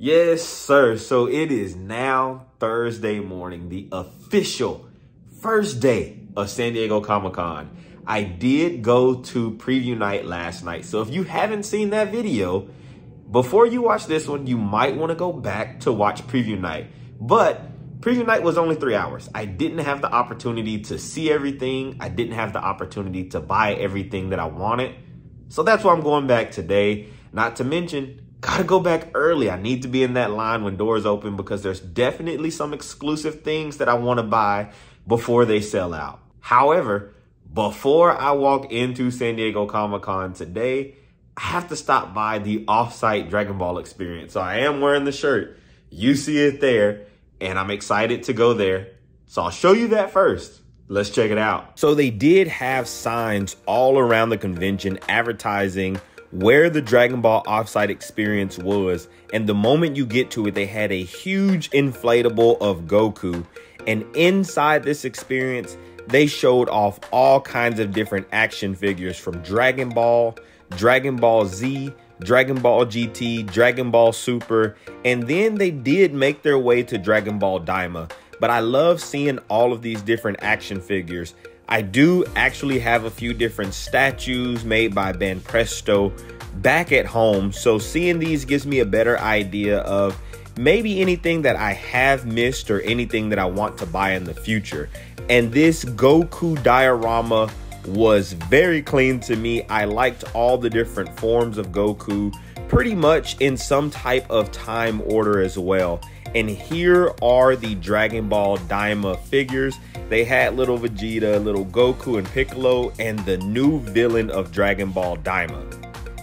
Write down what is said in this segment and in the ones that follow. Yes, sir. So it is now Thursday morning, the official first day of San Diego Comic-Con. I did go to preview night last night. So if you haven't seen that video, before you watch this one, you might want to go back to watch preview night. But preview night was only 3 hours. I didn't have the opportunity to see everything. I didn't have the opportunity to buy everything that I wanted. So that's why I'm going back today. Not to mention, gotta go back early. I need to be in that line when doors open because there's definitely some exclusive things that I want to buy before they sell out. However, before I walk into San Diego Comic-Con today, I have to stop by the off-site Dragon Ball experience. So I am wearing the shirt. You see it there, and I'm excited to go there. So I'll show you that first. Let's check it out. So they did have signs all around the convention advertising where the Dragon Ball offsite experience was, and the moment you get to it, they had a huge inflatable of Goku, and inside this experience they showed off all kinds of different action figures from Dragon Ball, Dragon Ball Z, Dragon Ball GT, Dragon Ball Super, and then they did make their way to Dragon Ball Daima. But I love seeing all of these different action figures. I do actually have a few different statues made by Banpresto back at home, so seeing these gives me a better idea of maybe anything that I have missed or anything that I want to buy in the future. And this Goku diorama was very clean to me. I liked all the different forms of Goku, pretty much in some type of time order as well. And here are the Dragon Ball Daima figures. They had little Vegeta, little Goku, and Piccolo, and the new villain of Dragon Ball Daima.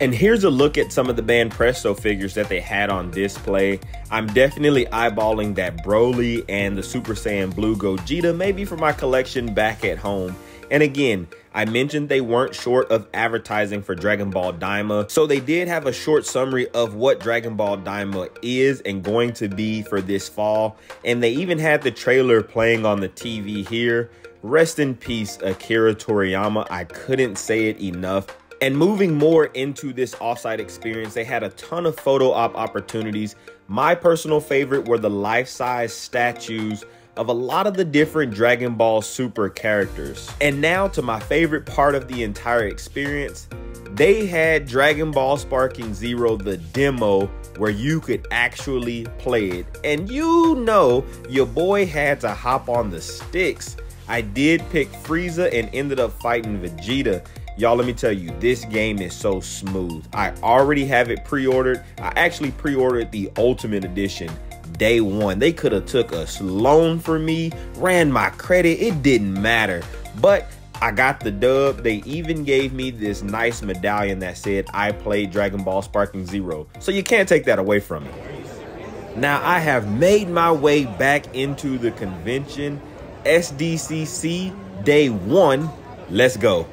And here's a look at some of the Banpresto figures that they had on display. I'm definitely eyeballing that Broly and the Super Saiyan Blue Gogeta, maybe for my collection back at home. And again, I mentioned they weren't short of advertising for Dragon Ball Daima, so they did have a short summary of what Dragon Ball Daima is and going to be for this fall, and they even had the trailer playing on the TV here. Rest in peace, Akira Toriyama. I couldn't say it enough. And moving more into this offsite experience, they had a ton of photo op opportunities. My personal favorite were the life-size statues of a lot of the different Dragon Ball Super characters. And now to my favorite part of the entire experience, they had Dragon Ball Sparking Zero, the demo, where you could actually play it. And you know, your boy had to hop on the sticks. I did pick Frieza and ended up fighting Vegeta. Y'all, let me tell you, this game is so smooth. I already have it pre-ordered. I actually pre-ordered the Ultimate Edition. Day one, they could have took a loan for me, ran my credit, it didn't matter, but I got the dub. They even gave me this nice medallion that said I played Dragon Ball Sparking Zero, so you can't take that away from me. Now I have made my way back into the convention. SDCC day one, let's go.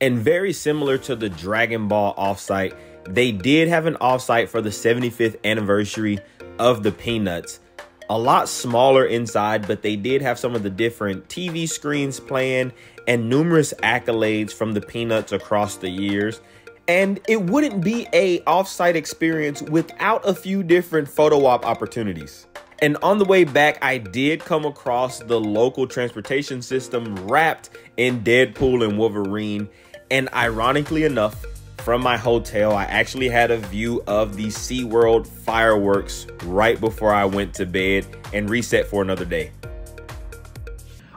And very similar to the Dragon Ball offsite, they did have an offsite for the 75th anniversary of the Peanuts. A lot smaller inside, but they did have some of the different TV screens playing and numerous accolades from the Peanuts across the years. And it wouldn't be an offsite experience without a few different photo op opportunities. And on the way back, I did come across the local transportation system wrapped in Deadpool and Wolverine. And ironically enough, from my hotel, I actually had a view of the SeaWorld fireworks right before I went to bed and reset for another day.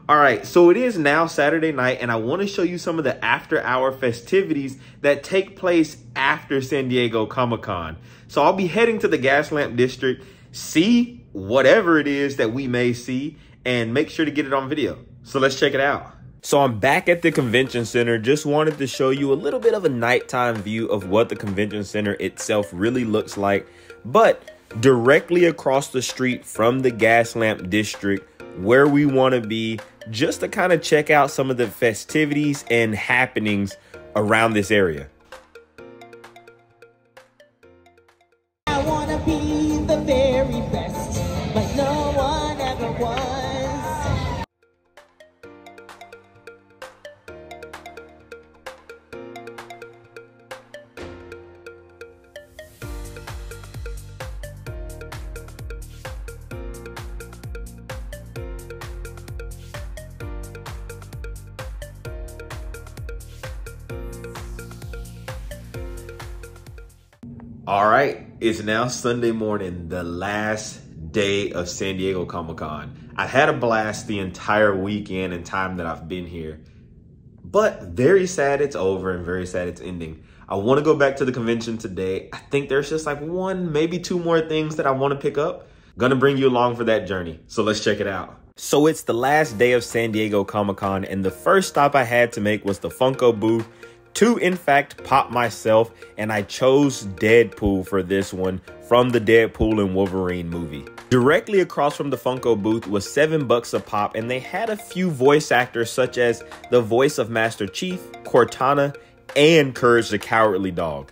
All right, so it is now Saturday night, and I want to show you some of the after-hour festivities that take place after San Diego Comic-Con. So I'll be heading to the Gaslamp District, see whatever it is that we may see, and make sure to get it on video. So let's check it out. So I'm back at the convention center. Just wanted to show you a little bit of a nighttime view of what the convention center itself really looks like. But directly across the street from the Gaslamp District, where we want to be, just to kind of check out some of the festivities and happenings around this area. I want to be the very best, but no one ever was. All right, it's now Sunday morning, the last day of San Diego Comic-Con. I've had a blast the entire weekend and time that I've been here, but very sad it's over and very sad it's ending. I want to go back to the convention today. I think there's just like one, maybe two more things that I want to pick up. Gonna bring you along for that journey, so let's check it out. So it's the last day of San Diego Comic-Con, and the first stop I had to make was the Funko booth to, in fact, pop myself, and I chose Deadpool for this one from the Deadpool and Wolverine movie. Directly across from the Funko booth was $7 a pop, and they had a few voice actors such as the voice of Master Chief, Cortana, and Courage the Cowardly Dog.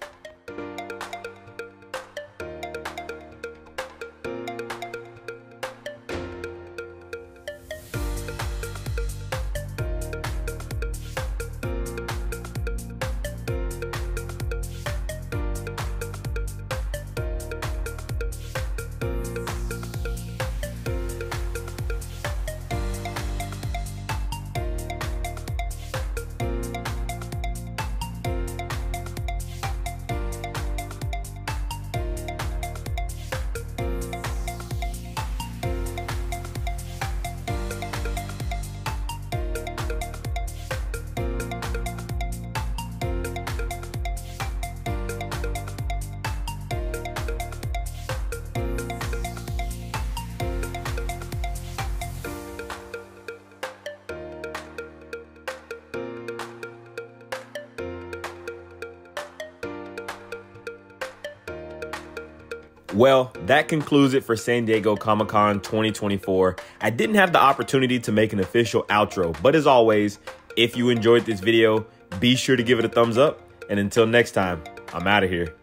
Well, that concludes it for San Diego Comic-Con 2024. I didn't have the opportunity to make an official outro, but as always, if you enjoyed this video, be sure to give it a thumbs up. And until next time, I'm out of here.